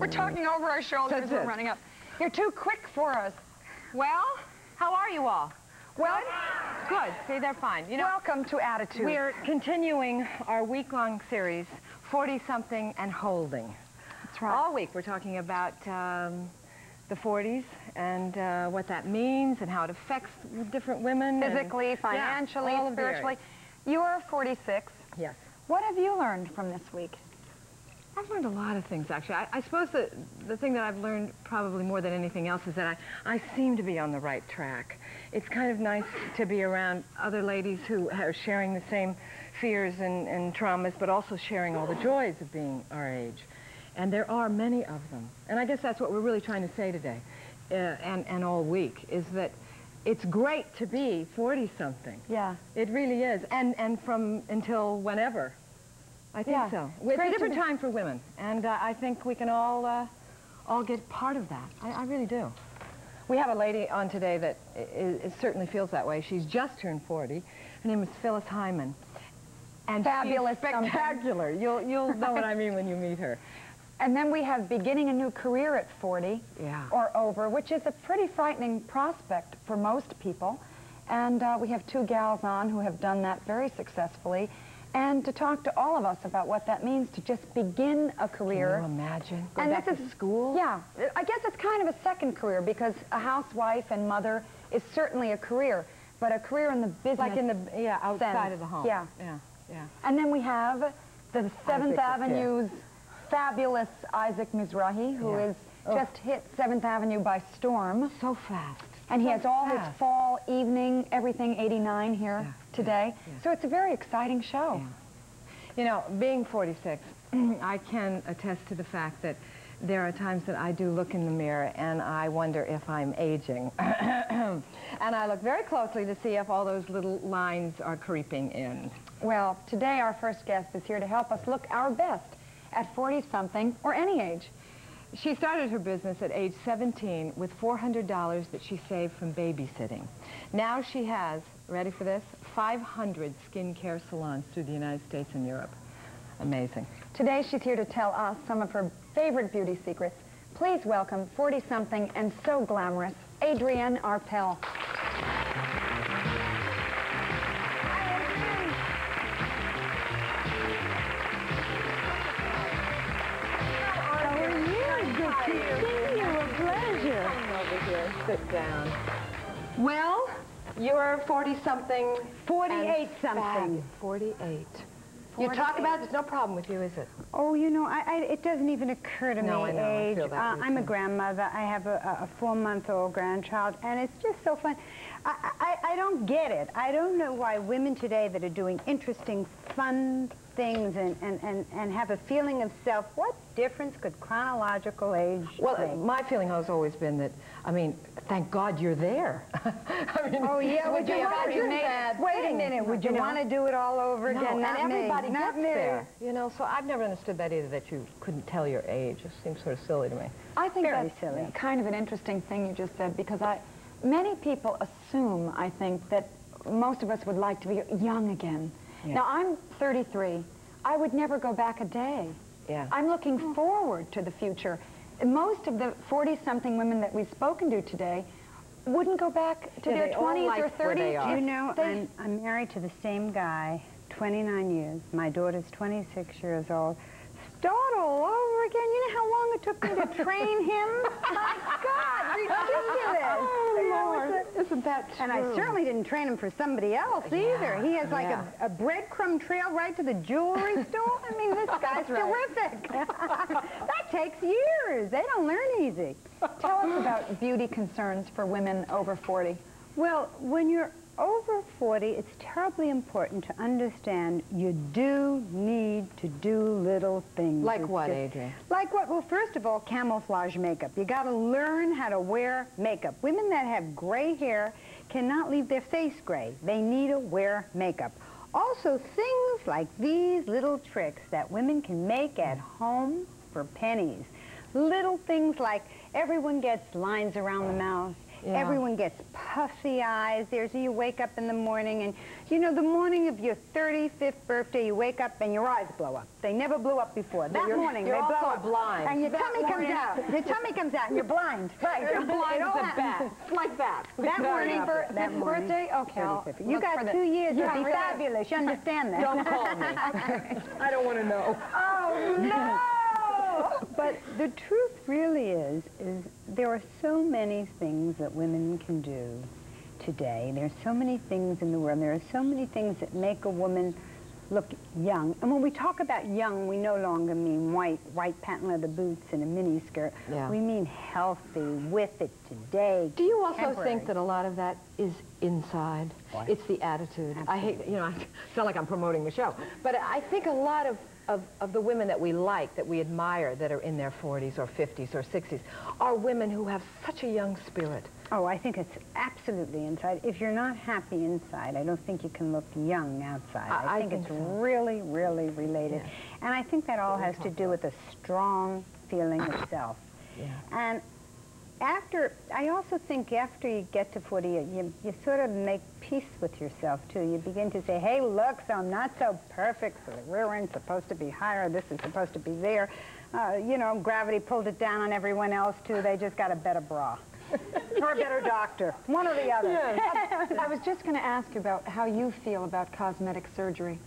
We're talking over our shoulders. We're running up. You're too quick for us. Well, how are you all? Well, good. See, they're fine. You know, welcome to Attitudes. We're continuing our week-long series, 40-something and holding. That's right. All week we're talking about the 40s and what that means and how it affects different women. Physically, financially, spiritually. You're 46. Yes. What have you learned from this week? I've learned a lot of things, actually. I suppose the thing that I've learned probably more than anything else is that I seem to be on the right track. It's kind of nice to be around other ladies who are sharing the same fears and traumas, but also sharing all the joys of being our age. And there are many of them. And I guess that's what we're really trying to say today, and all week, is that it's great to be 40-something. Yeah. It really is. And from until whenever. I think so. It's a different time for women, and I think we can all get part of that. I really do. We have a lady on today that is certainly feels that way. She's just turned 40. Her name is Phyllis Hyman, and fabulous, spectacular. You'll know what I mean when you meet her. And then we have beginning a new career at 40 or over, which is a pretty frightening prospect for most people. And we have two gals on who have done that very successfully. And to talk to all of us about what that means to just begin a career. Can you imagine? Go back to school? Yeah. I guess it's kind of a second career, because a housewife and mother is certainly a career, but a career in the business. Like in the, outside of the home. Yeah. Yeah. Yeah. And then we have the 7th Avenue's fabulous Isaac Mizrahi, who has just hit 7th Avenue by storm. So fast. And he has all his fall, evening, everything, 89 here today. Yeah. So it's a very exciting show. Yeah. You know, being 46, I can attest to the fact that there are times that I do look in the mirror and I wonder if I'm aging. And I look very closely to see if all those little lines are creeping in. Well, today our first guest is here to help us look our best at 40-something or any age. She started her business at age 17 with $400 that she saved from babysitting. Now she has, ready for this, 500 skincare salons through the United States and Europe. Amazing. Today she's here to tell us some of her favorite beauty secrets. Please welcome 40-something and so glamorous, Adrien Arpel. Sit down. Well, you're 40-something. 48-something. 48. You talk about it, there's no problem with you, is it? Oh, you know, it doesn't even occur to me age. I feel that I'm a grandmother. I have a 4-month-old grandchild, and it's just so fun. I don't get it. I don't know why women today that are doing interesting, fun things and have a feeling of self, what difference could chronological age make? My feeling has always been that, I mean, thank God you're there. I mean, would you want to wait a minute, would you want to do it all over again? Not and everybody made, not gets made. There. You know, so I've never understood that either, that you couldn't tell your age. It seems sort of silly to me. I think that's silly. Kind of an interesting thing you just said, because many people assume, I think, that most of us would like to be young again. Yeah. Now, I'm 33. I would never go back a day. Yeah. I'm looking forward to the future. Most of the 40-something women that we've spoken to today wouldn't go back to their 20s or 30s. They are. You know, I'm married to the same guy 29 years. My daughter's 26 years old. Start all over again. You know how long it took me to train him? My God, ridiculous. Oh, Lord. Isn't that true? And I certainly didn't train him for somebody else either. He has like a breadcrumb trail right to the jewelry store. I mean, this guy's terrific. That takes years. They don't learn easy. Tell us about beauty concerns for women over 40. Well, when you're over 40, it's terribly important to understand you do need to do little things. Like what, Adrien? Like what? Well, first of all, camouflage makeup. You got to learn how to wear makeup. Women that have gray hair cannot leave their face gray. They need to wear makeup. Also, things like these little tricks that women can make at home for pennies. Little things like everyone gets lines around the mouth. Yeah. Everyone gets puffy eyes. You wake up in the morning and, you know, the morning of your 35th birthday, you wake up and your eyes blow up. They never blew up before. That morning, they blow up. Blind. And your tummy comes out. Your tummy comes out and you're blind. Right. You're blind as a bat. Like that. That morning for that birthday? Okay. You got 2 years to be fabulous. You understand that. Don't call me. I don't want to know. Oh, no! But the truth really is there are so many things that women can do today. There's so many things in the world. There are so many things that make a woman look young. And when we talk about young, we no longer mean white patent leather boots and a mini skirt. Yeah. We mean healthy, with it today. Do you also think that a lot of that is inside? What? It's the attitude. Absolutely. I hate, you know, I sound like I'm promoting the show, but I think a lot of the women that we like, that we admire, that are in their 40s or 50s or 60s, are women who have such a young spirit. Oh, I think it's absolutely inside. If you're not happy inside, I don't think you can look young outside. I think it's really, really related. Yeah. And I think that all has to do with a strong feeling of self. Yeah. And after, I also think after you get to 40, you sort of make peace with yourself, too. You begin to say, hey, look, so I'm not so perfect, so the rear end's supposed to be higher, this is supposed to be there. You know, gravity pulled it down on everyone else, too. They just got a better bra. Or a better doctor. One or the other. Yes. I was just going to ask you about how you feel about cosmetic surgery.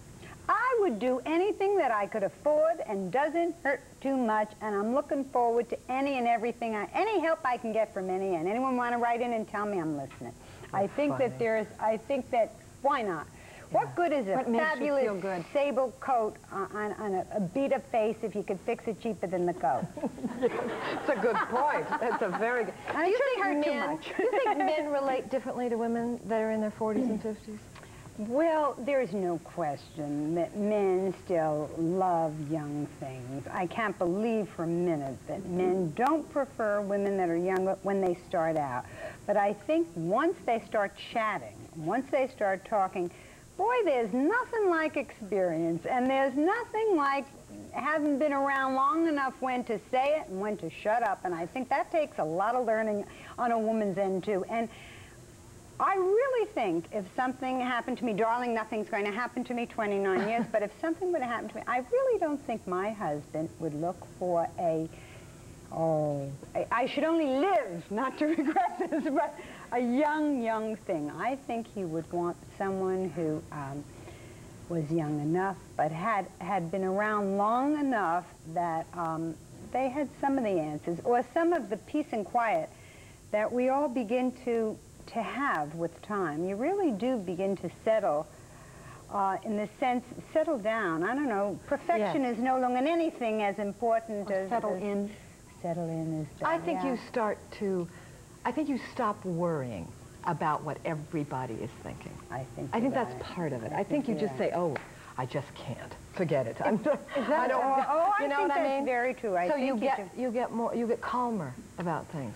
I would do anything that I could afford and doesn't hurt too much, and I'm looking forward to any and everything, any help I can get from any, and anyone want to write in and tell me, I'm listening. I think that why not? Yeah. What good is a fabulous sable coat on a beat-up face if you could fix it cheaper than the coat? That's a good point. That's a very good... Now, do you think men relate differently to women that are in their 40s and 50s? Well, there's no question that men still love young things. I can't believe for a minute that men don't prefer women that are young when they start out. But I think once they start chatting, once they start talking, boy, there's nothing like experience, and there's nothing like having been around long enough when to say it and when to shut up. And I think that takes a lot of learning on a woman's end, too. And I really think if something happened to me, darling, nothing's going to happen to me, 29 years, but if something would have happened to me, I really don't think my husband would look for a, oh, I should only live, not to regret this, but a young thing. I think he would want someone who was young enough, but had been around long enough that they had some of the answers, or some of the peace and quiet that we all begin to have with time. You really do begin to settle, in the sense, settle down. I don't know, perfection is no longer anything as important as... Settle in. Settle in is better. I think you start to, I think you stop worrying about what everybody is thinking. I think that's part of it. I think you just say, oh, I just can't. Forget it. I think that's very true. So you get calmer about things.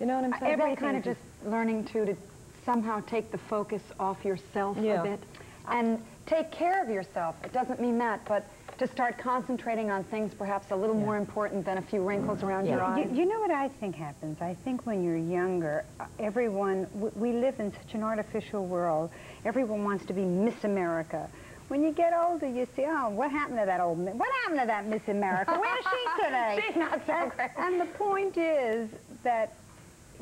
You know what I'm saying? Everything kind of just learning to somehow take the focus off yourself a bit and take care of yourself. It doesn't mean that, but to start concentrating on things perhaps a little more important than a few wrinkles around your eyes. You know what I think happens? I think when you're younger, everyone, we live in such an artificial world. Everyone wants to be Miss America. When you get older, you see, oh, what happened to that old, what happened to that Miss America? Where's she today? She's not so great. And the point is that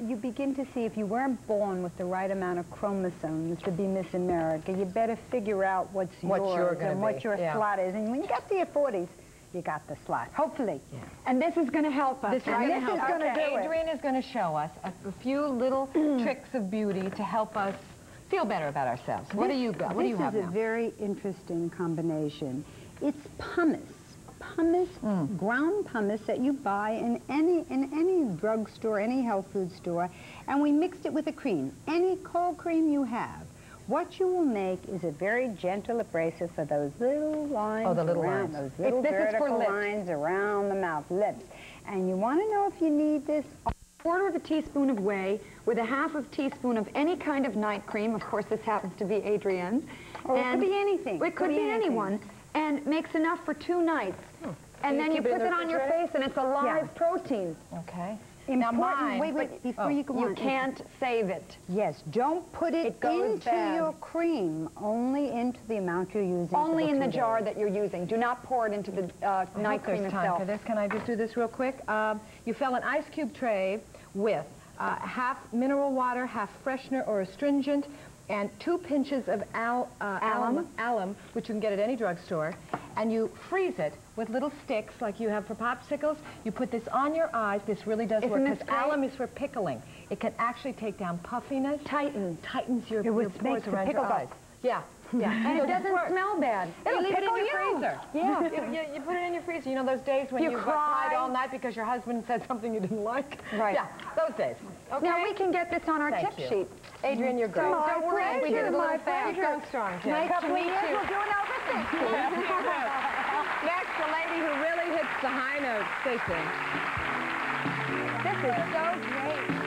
you begin to see if you weren't born with the right amount of chromosomes to be Miss America, you better figure out what your slot is. And when you get to your 40s, you got the slot, hopefully. Yeah. And this is going to help us. Adrien is going to show us a few little tricks of beauty to help us feel better about ourselves. What do you have now? This is a very interesting combination. It's pumice, ground pumice that you buy in any drugstore, any health food store, and we mixed it with a cream, any cold cream you have. What you will make is a very gentle abrasive for those little lines. Oh, the little lines. Those little vertical lines around the mouth, lips. And you want to know if you need this. A 1/4 teaspoon of whey with a 1/2 teaspoon of any kind of night cream. Of course, this happens to be Adrienne's. Oh, it could be anything. It could be anyone. And makes enough for 2 nights. And then you put it on your face, and it's alive protein. Okay. important. Wait, before you go on. You can't save it. Yes, don't put it into your cream, only into the amount you're using. Only in the jar that you're using. Do not pour it into the night cream itself. Time for this. Can I just do this real quick? You fill an ice cube tray with half mineral water, half freshener or astringent, and 2 pinches of alum, which you can get at any drugstore, and you freeze it with little sticks like you have for popsicles. You put this on your eyes. This really does work because alum is for pickling. It can actually take down puffiness. Tightens your pores around your eyes. Yeah. Yeah. And it doesn't smell bad. You leave it in your freezer. Yeah. You put it in your freezer. You know those days when you cried all night because your husband said something you didn't like? Right. Yeah, those days. Okay. Now we can get this on our tip sheet. Adrien, you're great. Don't worry. We did it a little fast. So strong. Nice to meet you. We'll do it over 60. Next, the lady who really hits the high notes. Stay tuned. This is so great.